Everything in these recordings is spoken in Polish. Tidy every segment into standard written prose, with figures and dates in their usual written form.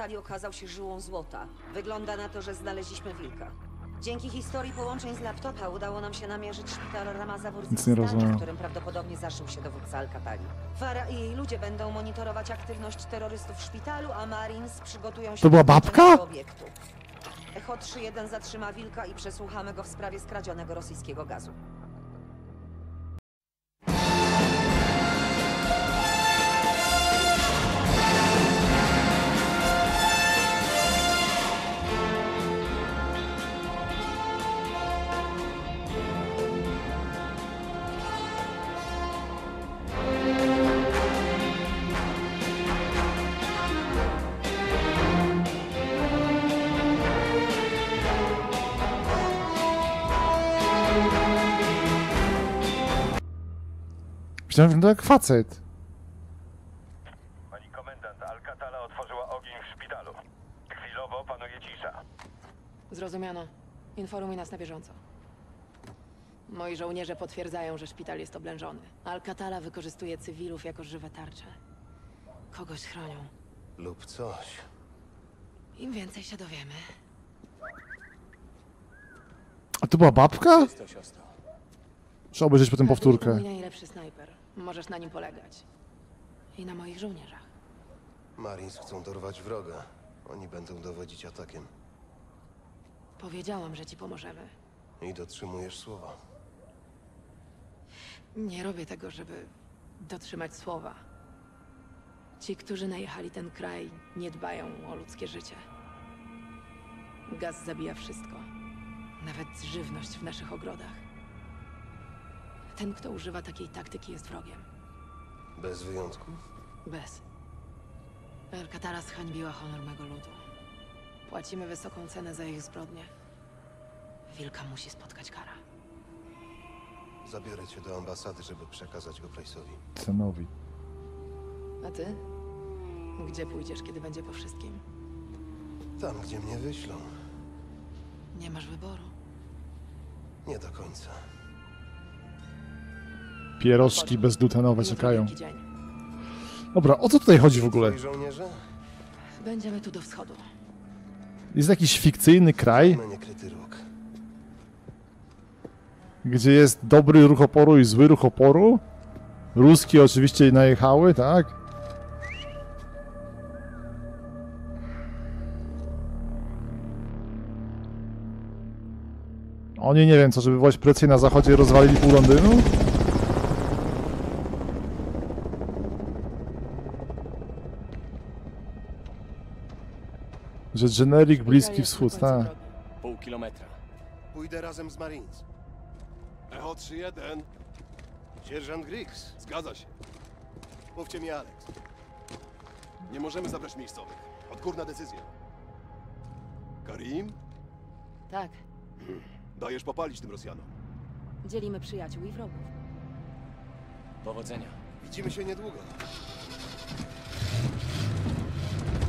Al-Katani okazał się żyłą złota. Wygląda na to, że znaleźliśmy wilka. Dzięki historii połączeń z laptopa udało nam się namierzyć szpital Ramaza w Urzystanie, w którym prawdopodobnie zaszył się dowódca Al-Katani. Fara i jej ludzie będą monitorować aktywność terrorystów w szpitalu, a Marines przygotują się... To była babka? ...do obiektu. Echo 3-1 zatrzyma wilka i przesłuchamy go w sprawie skradzionego rosyjskiego gazu. Myślałem, że to jak facet. Pani komendant, Al-Qatala otworzyła ogień w szpitalu. Chwilowo panuje cisza. Zrozumiano. Informuj nas na bieżąco. Moi żołnierze potwierdzają, że szpital jest oblężony. Al-Qatala wykorzystuje cywilów jako żywe tarcze. Kogoś chronią. Lub coś. Im więcej się dowiemy. A to była babka? Trzeba obejrzeć potem powtórkę. To najlepszy snajper. Możesz na nim polegać. I na moich żołnierzach. Marines chcą dorwać wroga. Oni będą dowodzić atakiem. Powiedziałam, że ci pomożemy. I dotrzymujesz słowa. Nie robię tego, żeby dotrzymać słowa. Ci, którzy najechali ten kraj, nie dbają o ludzkie życie. Gaz zabija wszystko. Nawet żywność w naszych ogrodach. Ten, kto używa takiej taktyki, jest wrogiem. Bez wyjątku? Bez. Al-Qatala zhańbiła honor mego ludu. Płacimy wysoką cenę za ich zbrodnie. Wilka musi spotkać kara. Zabiorę cię do ambasady, żeby przekazać go Price'owi. Cenowi. A ty? Gdzie pójdziesz, kiedy będzie po wszystkim? Tam, gdzie mnie wyślą. Nie masz wyboru. Nie do końca. Pierożki bezglutenowe czekają. Dobra, o co tutaj chodzi w ogóle? Będziemy tu do wschodu. Jest jakiś fikcyjny kraj, gdzie jest dobry ruch oporu i zły ruch oporu. Ruski oczywiście najechały, tak? Oni nie wiem co, żeby wywołać presję na zachodzie, rozwalili pół Londynu? Że generik Bliski Wschód, tak. Pół kilometra. Pójdę razem z Marines. Echo 3-1. Sierżant Griggs. Zgadza się. Mówcie mi, Alex. Nie możemy zabrać miejscowych. Odgórna decyzja. Karim? Tak. Dajesz popalić tym Rosjanom. Dzielimy przyjaciół i wrogów. Powodzenia. Widzimy się niedługo.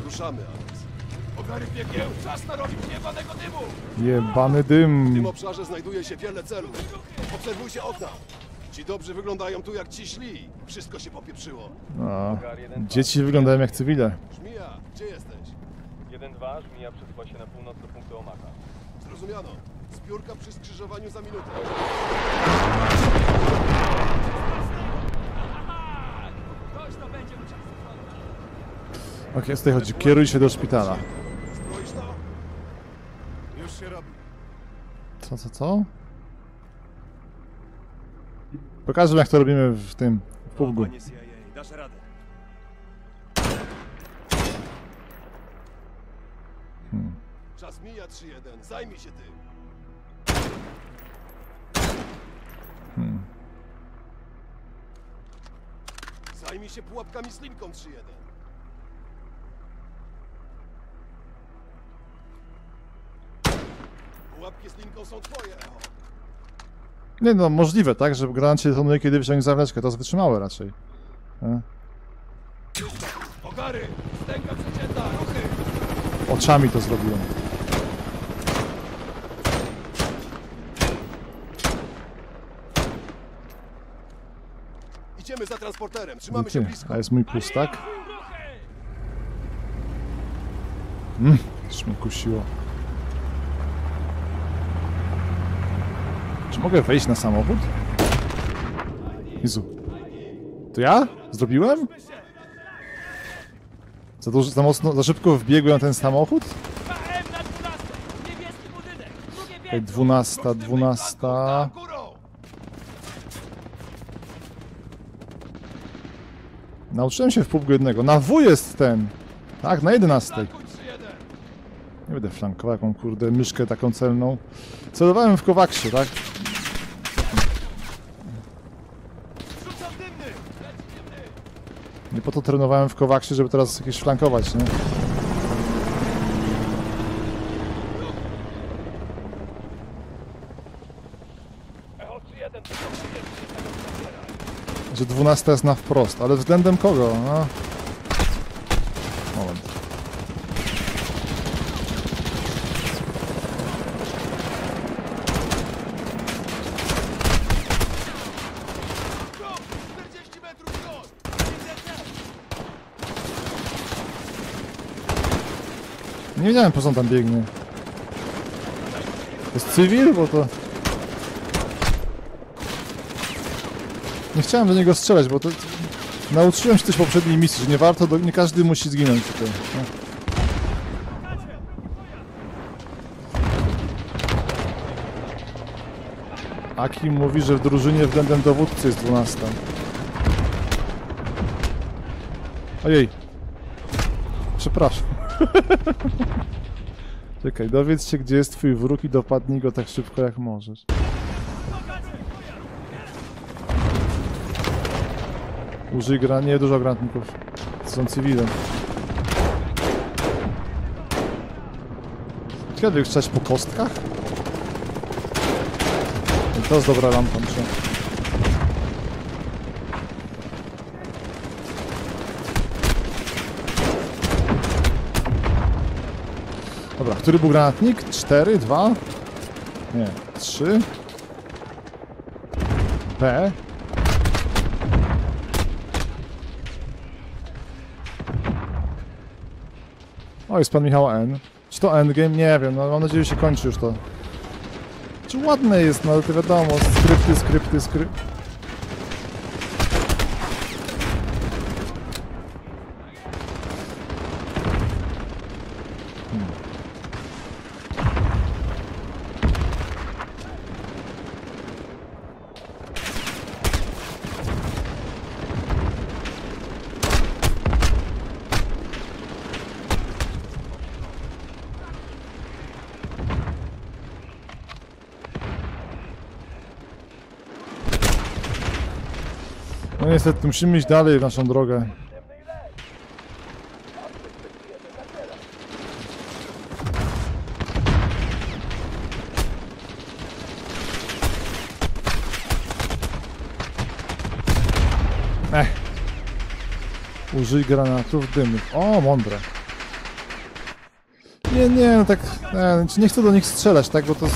Ruszamy, Alex. Piekieł, czas narobić jebanego dymu! Jebany dym! W tym obszarze znajduje się wiele celów. Obserwuj się okna. Ci dobrzy wyglądają tu jak ci śli. Wszystko się popieprzyło. A, dzieci wyglądają jak cywile. Żmija, gdzie jesteś? 1-2, Żmija przesuwa się na północ do punktu Omaka. Zrozumiano. Zbiórka przy skrzyżowaniu za minutę. Ktoś to będzie musiał. Okej, okay, z tej chodzi. Kieruj się do szpitala. Co? Pokażę jak to robimy w tym, w PUBG. Czas mija 3-1, zajmij się tym. Zajmij się pułapkami z linką 3-1. Łapki z linką są twoje, Echo. Nie no, możliwe, tak? Że granat się detonuje, kiedy wyciągnie zawleczkę. To jest wytrzymałe raczej. Ogary! Stęga przecięta! Ruchy! Oczami to zrobiłem. Idziemy za transporterem, trzymamy się blisko. A jest mój pustak. Aż mnie kusiło. Czy mogę wejść na samochód? Jezu. To ja? Zrobiłem? Za dużo, za mocno, za szybko wbiegłem na ten samochód? 12. Nauczyłem się w PUBG jednego. Na W jest ten! Tak, na 11. Nie będę flankował jaką kurde myszkę taką celną. Celowałem w Kowaksie, tak? Nie po to trenowałem w Kowaksie, żeby teraz jakieś flankować, nie? Że 12 jest na wprost, ale względem kogo? No. Moment. Nie wiedziałem, po co on tam biegnie. To jest cywil, bo to... Nie chciałem do niego strzelać, bo to... Nauczyłem się też w poprzedniej misji, że nie warto, nie każdy musi zginąć tutaj. No. Aki mówi, że w drużynie względem dowódcy jest 12. Ojej. Przepraszam. Czekaj, dowiedz się, gdzie jest twój wróg i dopadnij go tak szybko, jak możesz. Użyj nie dużo granatników. Są cywilem. Ciekawe, jak strzelać po kostkach? I to jest dobra lampa, muszę. Dobra, który był granatnik? 4, 2... Nie, 3... P... O, jest pan Michał N. Czy to endgame? Nie wiem, no mam nadzieję, że się kończy już to. Czy ładne jest, no ale to wiadomo, skrypty. No niestety, musimy iść dalej w naszą drogę. Użyj granatów dymnych. O, mądre. Nie, no tak... nie chcę do nich strzelać, tak? Bo to z...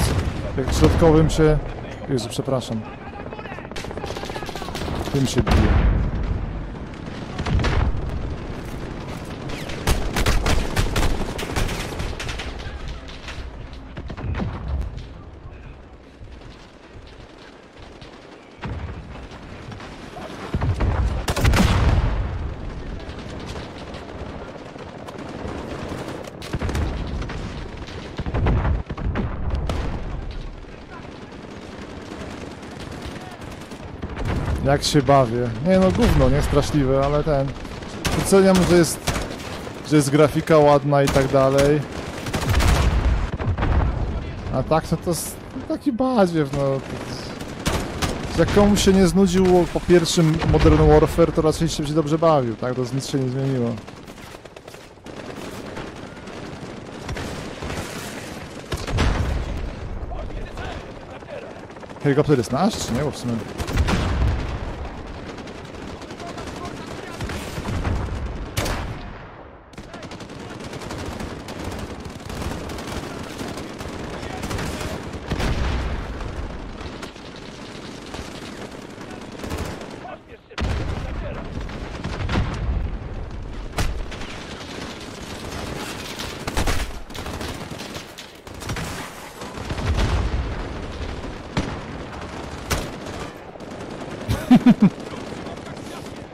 jak środkowym się... Jezu, przepraszam. Tym się bije. Jak się bawię. Nie no, gówno, nie? Straszliwe, ale ten... Doceniam, że jest grafika ładna i tak dalej. A tak, no to jest taki badziew, no... Jak komuś się nie znudziło po pierwszym Modern Warfare, to raczej się dobrze bawił, tak? To nic się nie zmieniło. Helikopter jest nasz, czy nie? Bo w sumie...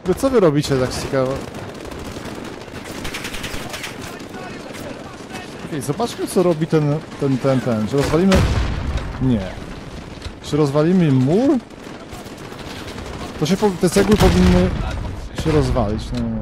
No co wy robicie tak ciekawe? Okej, zobaczmy co robi ten. Czy rozwalimy... Nie. Czy rozwalimy mur? To się te cegły powinny się rozwalić. No nie.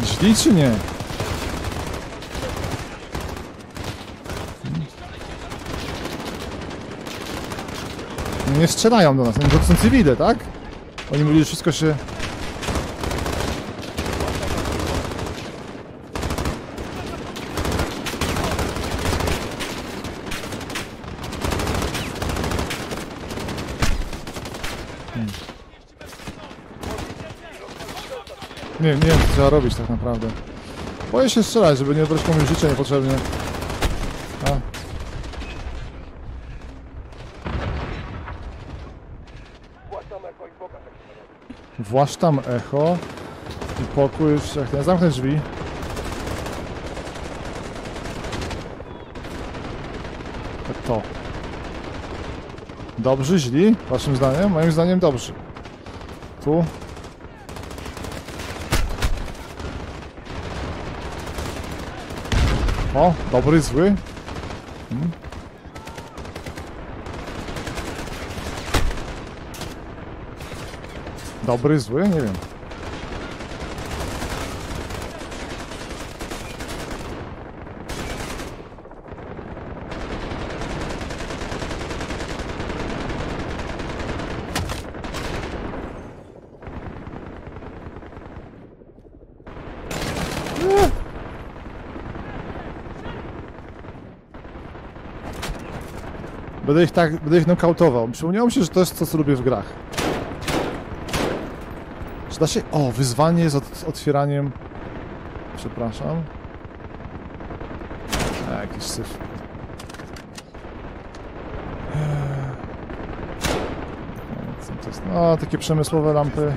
Drzwi czy nie? Nie strzelają do nas, oni to są cywile, tak? Oni mówili, że wszystko się... Nie wiem co trzeba robić tak naprawdę. Boję się strzelać, żeby nie obrać komuś życia niepotrzebnie. A. Właż tam echo i pokój już jak nie zamknę drzwi. To. Dobrzy, źli? Waszym zdaniem? Moim zdaniem dobrzy. Tu. O, dobry, zły. Dobry, zły? Nie wiem. Będę ich nokautował. Przypomniało mi się, że to jest to, co lubię w grach. Czy da się... O, wyzwanie z otwieraniem... Przepraszam. A, jakiś syf. No, takie przemysłowe lampy.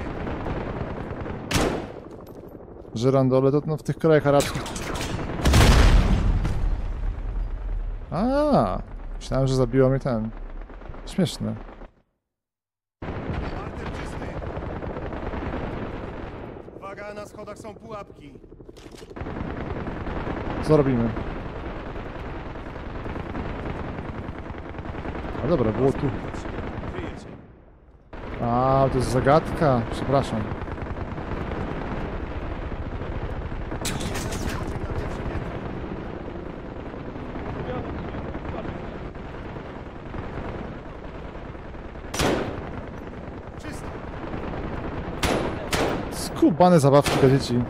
Żyrandole, to no, w tych krajach arabskich. A. Myślałem, że zabiło mnie ten. Śmieszne. Uwaga, na schodach są pułapki. Co robimy? A dobra, było tu. A, to jest zagadka. Przepraszam. Skubane zabawki dla dzieci.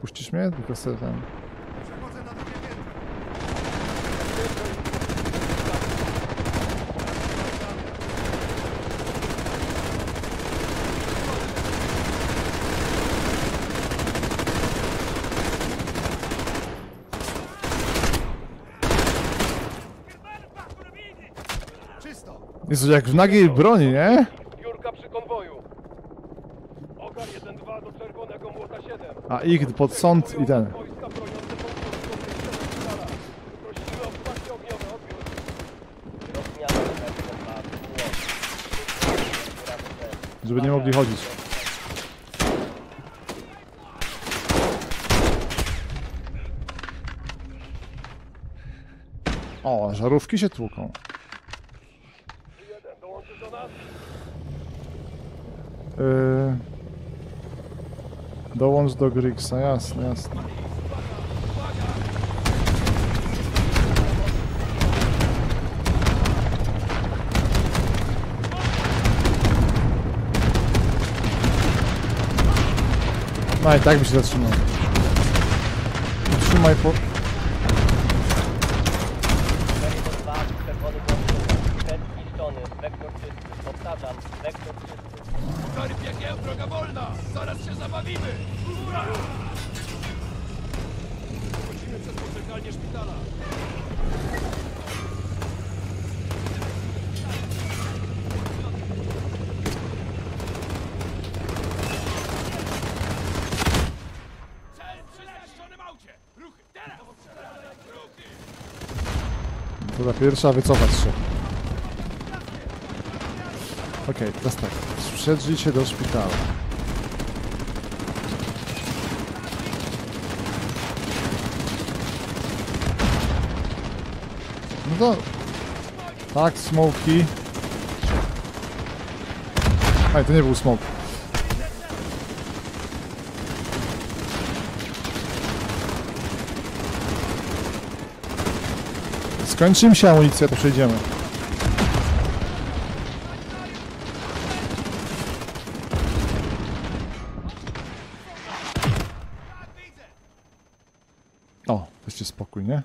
Puścisz mnie? Tylko sobie tam. Jezu, jak w nagiej broni, nie? Biurka przy konwoju. Oka 1-2 do czerwonego młota 7. A ich pod sąd i ten. Żeby nie mogli chodzić. O, żarówki się tłuką. Dołącz do Griggsa, jasne, jasne. No i tak by się zatrzymał. Zatrzymaj po... Droga wolna! Zaraz się zabawimy! Ura! Wchodzimy przez poczekalnię szpitala! Cel przy zniszczonym aucie! Ruchy! Teraz! Ruchy! Dobra, pierwsza wycofać się. Okej, teraz tak. Przedrzyjcie do szpitala. No to... Tak, smoki. Aj, to nie był smok. Skończy mi się amunicja, to przejdziemy. Spokój, nie?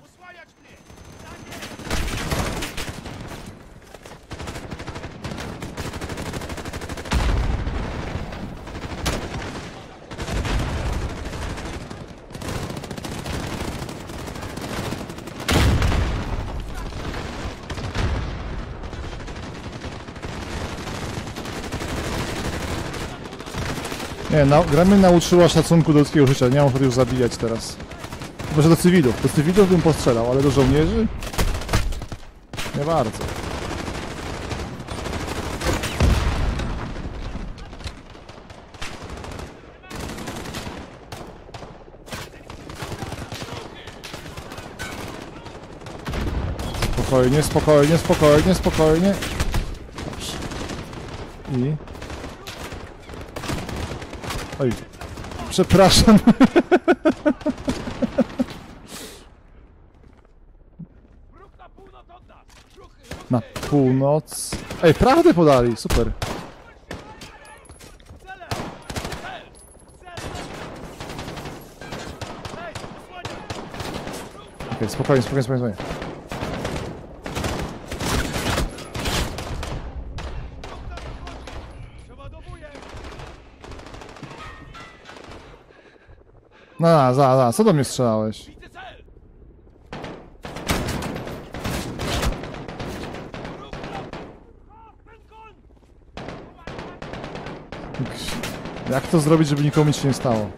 Nie, gra mnie nauczyła szacunku do ludzkiego życia. Nie mam ochoty już zabijać teraz. Może do cywilów. Do cywilów bym postrzelał, ale do żołnierzy? Nie bardzo. Spokojnie, spokojnie, spokojnie, spokojnie. Dobrze. I... Oj. Przepraszam. Na północ. Ej, prawdę podali, super. Okej, spokojnie, spokojnie, spokojnie. No, za, co do mnie strzelałeś? Jak to zrobić, żeby nikomu nic się nie stało?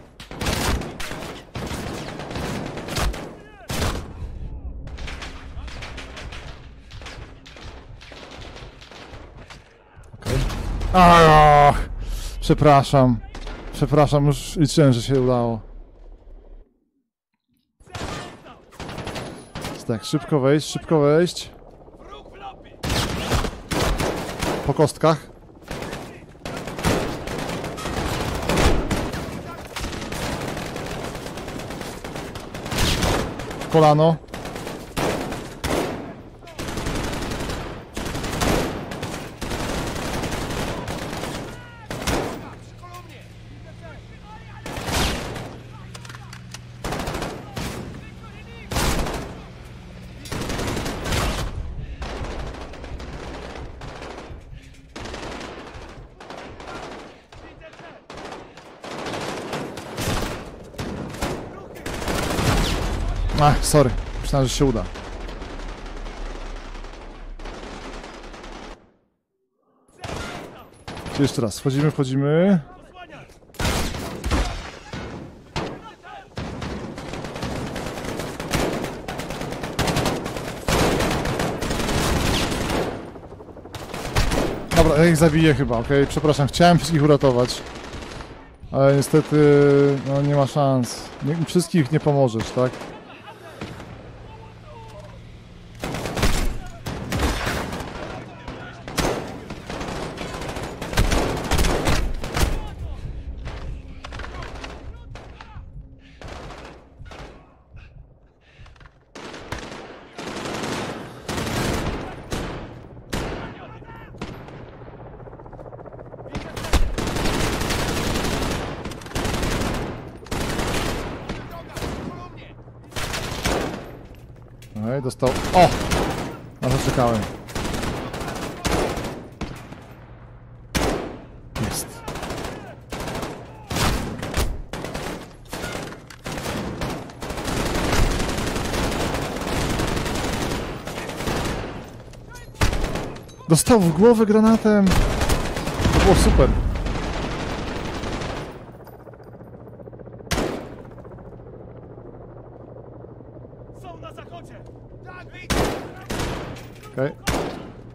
Okej. Okay. Przepraszam. Przepraszam, już liczyłem, że się udało. Tak, szybko wejść, szybko wejść. Po kostkach. Kolano. Ach, sorry. Myślałem, że się uda. Jeszcze raz. Wchodzimy, wchodzimy. Dobra, ja ich zabiję chyba, okej? Okay? Przepraszam, chciałem wszystkich uratować. Ale niestety... No, nie ma szans. Wszystkich nie pomożesz, tak? No i dostał... O! No zaczekałem. Jest. Dostał w głowę granatem. To było super.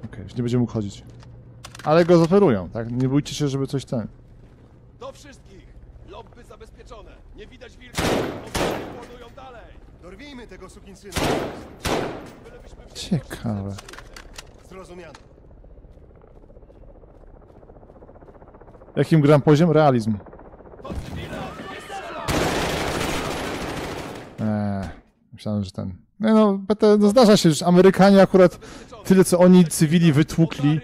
Okej, już nie będziemy mógł chodzić. Ale go zoperują, tak? Nie bójcie się, żeby coś ten. Do wszystkich! Lobby zabezpieczone! Nie widać wilków! Płonują dalej! Dorwijmy tego sukinsyna! Ciekawe. Zrozumiano. Jakim gram poziom? Realizm. Myślałem, że ten... No zdarza się, że Amerykanie akurat tyle, co oni cywili wytłukli,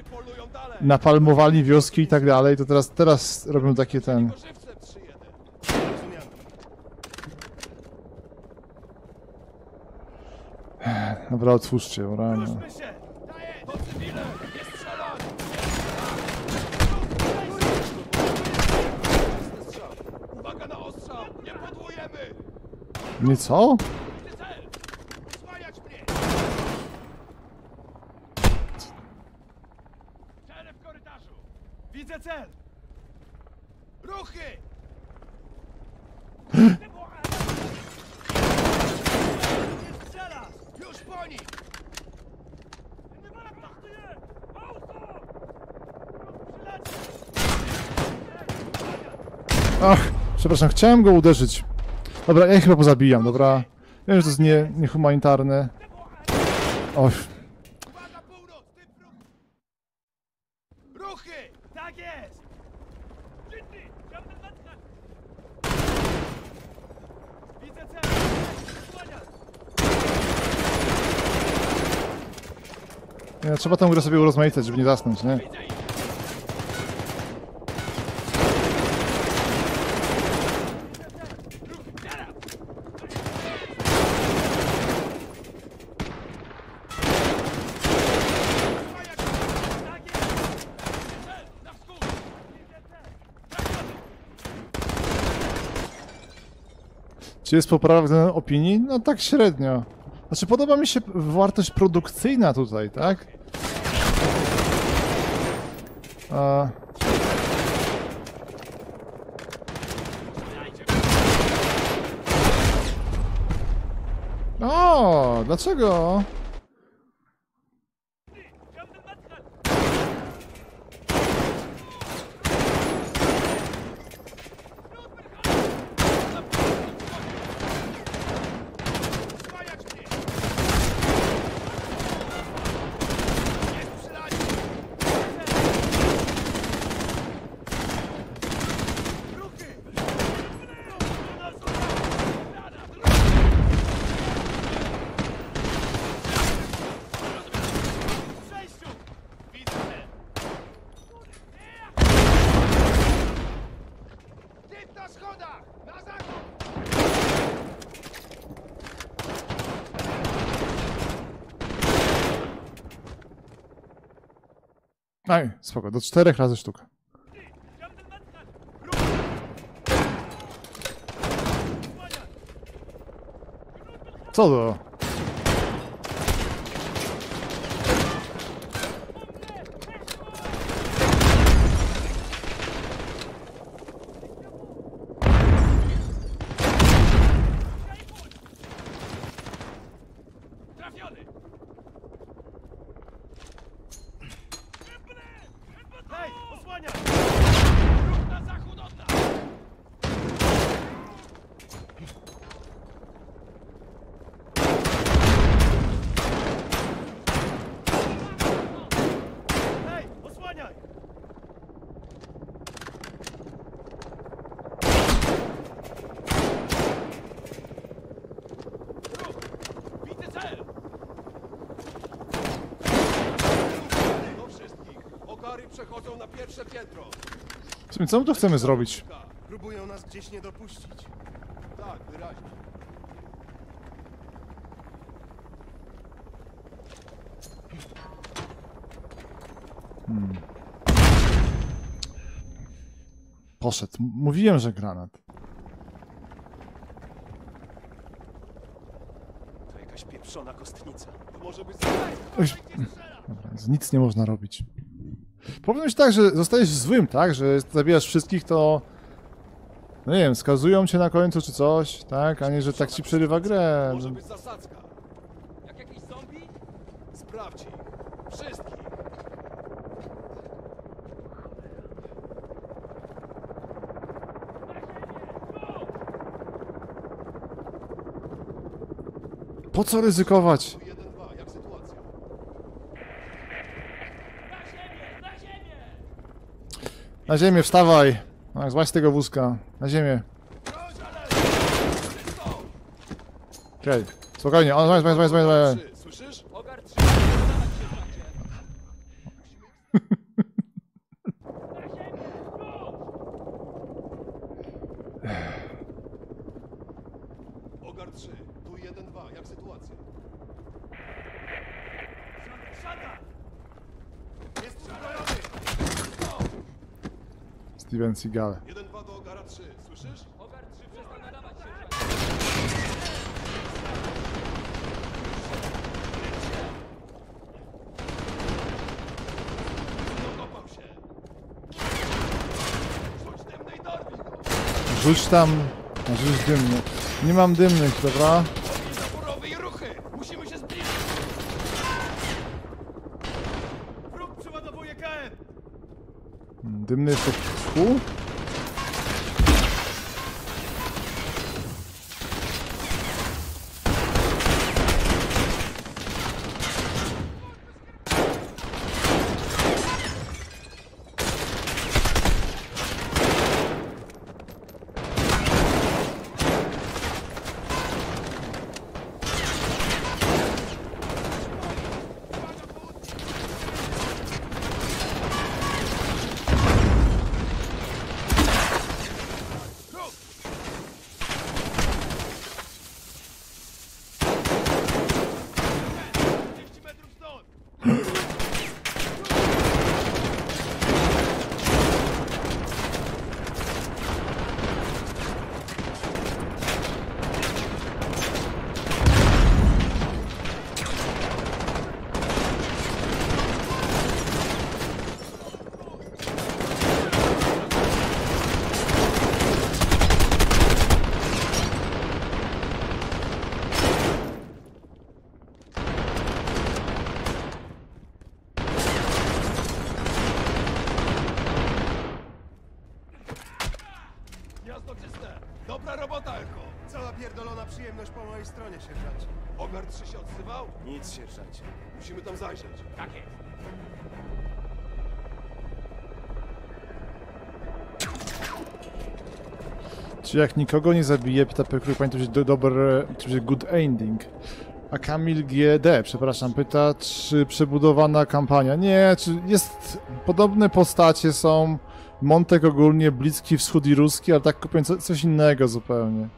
napalmowali wioski i tak dalej, to teraz robią takie ten... Dobra, otwórzcie, dobra. Uwaga na ostrzał, nie podłujemy! Nie co? Widzę cel! Ruchy! Już po nich! Ach, przepraszam, chciałem go uderzyć. Dobra, ja chyba pozabijam, dobra. Wiem, że to jest niehumanitarne. Oj. Nie, trzeba tę grę sobie urozmaicać, żeby nie zasnąć, nie? Czy jest poprawa względem opinii? No tak średnio. Znaczy podoba mi się wartość produkcyjna tutaj, tak? O, dlaczego? Aj, spoko, do 4 razy sztuka. Co do? Przechodzą na pierwsze piętro. W sumie co my tu chcemy zrobić? Próbują nas gdzieś nie dopuścić. Tak, wyraźnie. Poszedł. Mówiłem, że granat. To jakaś pieprzona kostnica. Może być dobra, nic nie można robić. Powiem ci tak, że zostajesz złym, tak? Że zabijasz wszystkich, to... No nie wiem, skazują cię na końcu czy coś, tak? A nie, że tak ci przerywa grę. Może być zasadzka. Jak jakiś zombie? Sprawdź ich. Wszystkich. Po co ryzykować? Na ziemię, wstawaj! Tak, złaź z tego wózka. Na ziemię. Okej, spokojnie. O, złaź. Słyszysz? Ogar 3, tu 1-2, jak sytuacja? Siada! Jest Steven Seagal. 1-2 do Ogara 3, słyszysz? Ogar 3 przestań nadawać się. Dokopał się. Rzuć dymny i dorwij go. Rzuć tam, rzuć dymny. Nie mam dymnych, dobra? Dymny jest w kół? Musimy tam zajrzeć. Tak jest. Czy jak nikogo nie zabije, pyta Pekru, pamiętam, że dobry, good ending. A Kamil GD, przepraszam, pyta, czy przebudowana kampania? Nie, czy jest... Podobne postacie są. Montek ogólnie, Bliski Wschód i Ruski, ale tak kupię coś innego zupełnie.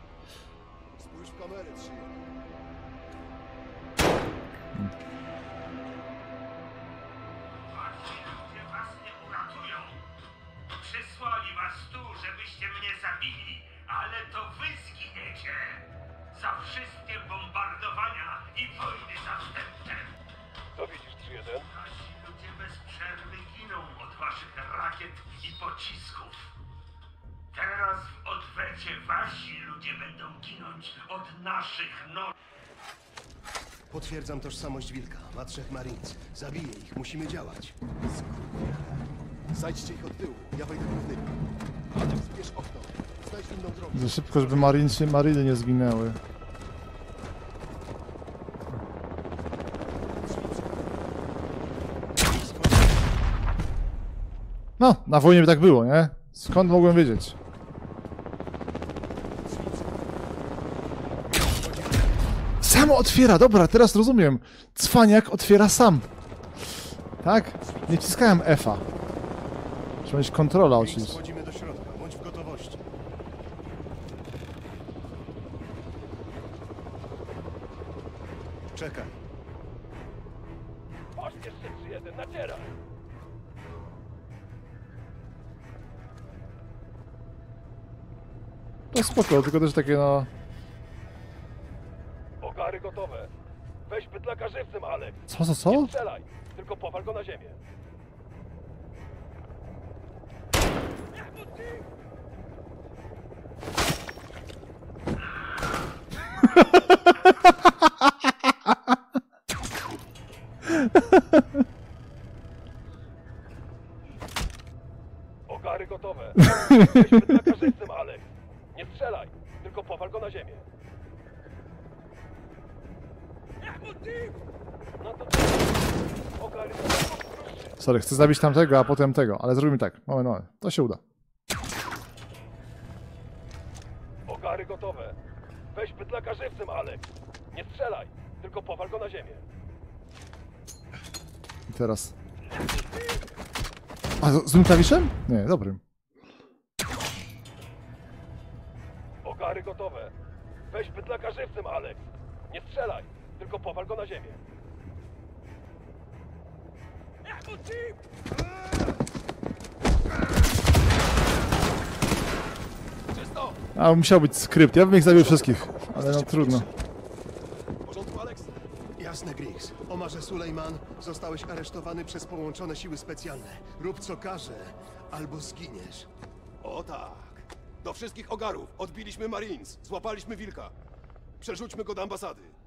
Potwierdzam tożsamość wilka. Ma 3 marines. Zabiję ich. Musimy działać. Zajdźcie ich od tyłu. Ja wejdę głównym. Adam, zbierz okno. Znajdź inną drogę. Za szybko, żeby mariny nie zginęły. No, na wojnie by tak było, nie? Skąd mogłem wiedzieć? Samo otwiera, dobra, teraz rozumiem. Cwaniak otwiera sam. Tak? Nie wciskałem F-a. Trzeba mieć kontrola oczywiście. Wchodzimy do środka, bądź w gotowości. Czekaj. Pośpiesz się, 3-1, nacieraj. No spoko, tylko też takie no... Ogary gotowe. Weź bydlaka żywcem, Alek. Co? Nie strzelaj, tylko powal go na ziemię. Ogary gotowe. Weź bydlaka żywcem, Alek. Nie strzelaj, tylko powal go na ziemię. Sorry, chcę zabić tamtego, a potem tego, ale zrobimy tak. Mamy. To się uda. Ogary gotowe. Weź bydlaka żywcem, Alek. Nie strzelaj, tylko powal go na ziemię. I teraz... A, z tym klawiszem? Nie, dobrym. Ogary gotowe. Weź bydlaka żywcem, Alek. Nie strzelaj, tylko powal go na ziemię. A, musiał być skrypt. Ja bym ich zabił wszystkich, ale no trudno. W porządku, Alex? Jasne, Griggs. Omarze Sulejman, zostałeś aresztowany przez połączone siły specjalne. Rób co każe, albo zginiesz. O tak. Do wszystkich ogarów. Odbiliśmy Marines. Złapaliśmy wilka. Przerzućmy go do ambasady.